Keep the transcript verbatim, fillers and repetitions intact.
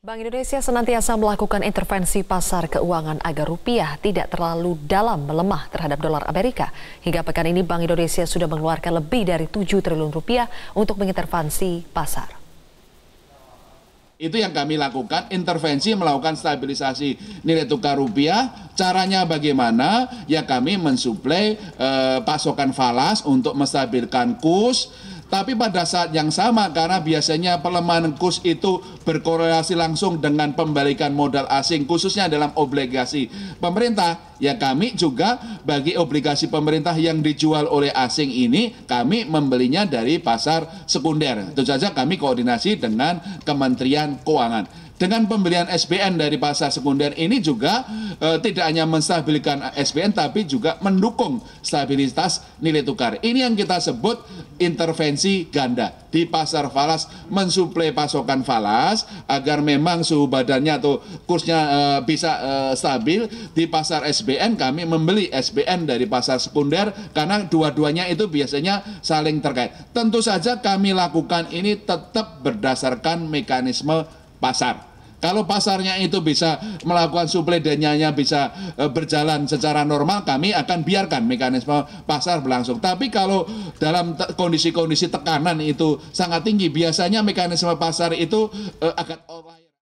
Bank Indonesia senantiasa melakukan intervensi pasar keuangan agar rupiah tidak terlalu dalam melemah terhadap dolar Amerika. Hingga pekan ini Bank Indonesia sudah mengeluarkan lebih dari tujuh triliun rupiah untuk mengintervensi pasar. Itu yang kami lakukan, intervensi melakukan stabilisasi nilai tukar rupiah. Caranya bagaimana? Ya kami mensuplai eh, pasokan falas untuk menstabilkan kurs. Tapi pada saat yang sama, karena biasanya pelemahan kurs itu berkorelasi langsung dengan pembalikan modal asing, khususnya dalam obligasi pemerintah, ya kami juga bagi obligasi pemerintah yang dijual oleh asing ini, kami membelinya dari pasar sekunder. Itu saja kami koordinasi dengan Kementerian Keuangan. Dengan pembelian S B N dari pasar sekunder ini juga e, tidak hanya menstabilkan S B N tapi juga mendukung stabilitas nilai tukar. Ini yang kita sebut intervensi ganda di pasar falas, mensuplai pasokan falas agar memang suhu badannya atau kursnya e, bisa e, stabil. Di pasar S B N kami membeli S B N dari pasar sekunder karena dua-duanya itu biasanya saling terkait. Tentu saja kami lakukan ini tetap berdasarkan mekanisme pasar. Kalau pasarnya itu bisa melakukan suplai dan nyanya bisa e, berjalan secara normal, kami akan biarkan mekanisme pasar berlangsung. Tapi kalau dalam kondisi-kondisi te tekanan itu sangat tinggi, biasanya mekanisme pasar itu e, akan